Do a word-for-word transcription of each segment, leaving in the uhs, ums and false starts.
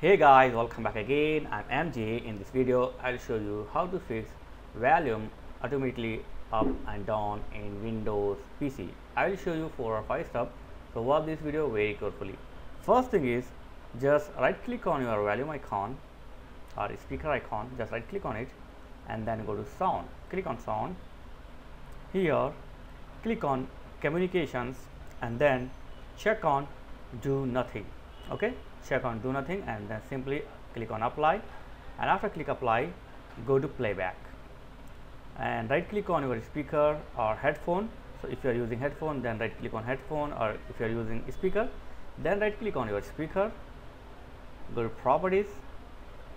Hey guys, welcome back again. I'm M J. In this video, I'll show you how to fix volume automatically up and down in Windows P C. I'll show you four or five steps, so watch this video very carefully. First thing is, just right click on your volume icon or speaker icon, just right click on it and then go to sound. Click on sound. Here, click on communications and then check on do nothing. Okay, check on do nothing and then simply click on apply, and after click apply, go to playback and right click on your speaker or headphone. So if you are using headphone, then right click on headphone, or if you are using speaker, then right click on your speaker, go to properties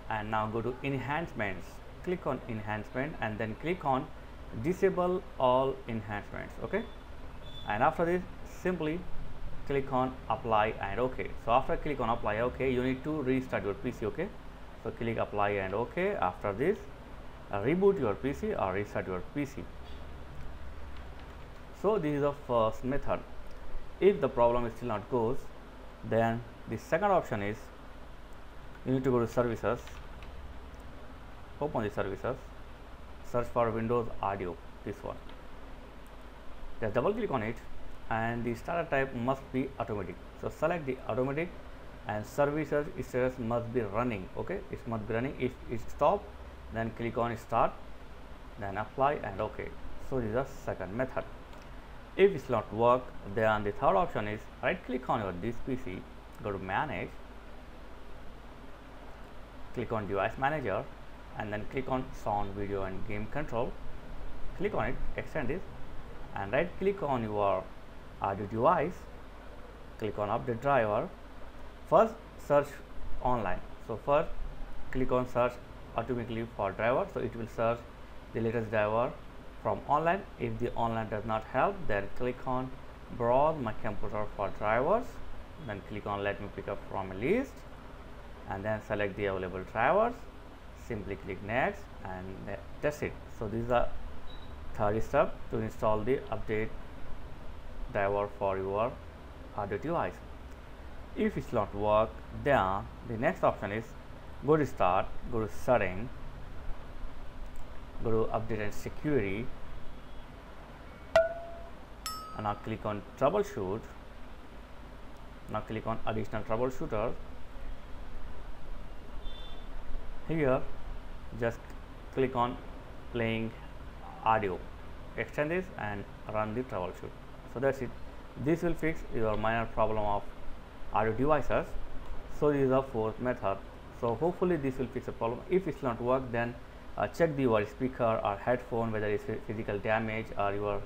and now go to enhancements. Click on enhancement and then click on disable all enhancements. Okay, and after this simply click on apply and OK. So after click on apply OK, you need to restart your P C. Okay, so click apply and OK. After this, uh, reboot your P C or restart your P C. So this is the first method. If the problem is still not goes, then the second option is you need to go to services, open the services, search for Windows Audio, this one, just double click on it. And the starter type must be automatic, so select the automatic and services status must be running. Okay, it must be running. If it stops, then click on start, then apply and OK. So this is the second method. If it's not work, then the third option is right click on your this P C, go to manage, click on device manager and then click on sound, video and game control. Click on it, extend it and right click on your audio device, click on update driver. First search online, so first click on search automatically for driver, so it will search the latest driver from online. If the online does not help, then click on browse my computer for drivers, then click on let me pick up from a list and then select the available drivers, simply click next and that's it. So this is the third step to install the update driver for your audio device. If it's not work, then the next option is go to start, go to setting, go to update and security and now click on troubleshoot. Now click on additional troubleshooter. Here just click on playing audio, extend this and run the troubleshoot. So that's it. This will fix your minor problem of audio devices. So this is the fourth method. So hopefully this will fix the problem. If it's not work, then uh, check the your speaker or headphone whether it's physical damage or your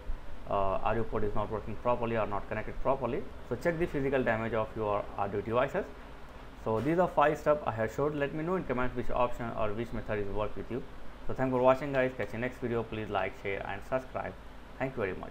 uh, audio port is not working properly or not connected properly. So check the physical damage of your audio devices. So these are five steps I have showed. Let me know in comments which option or which method is work with you. So thanks for watching guys. Catch you next video. Please like, share and subscribe. Thank you very much.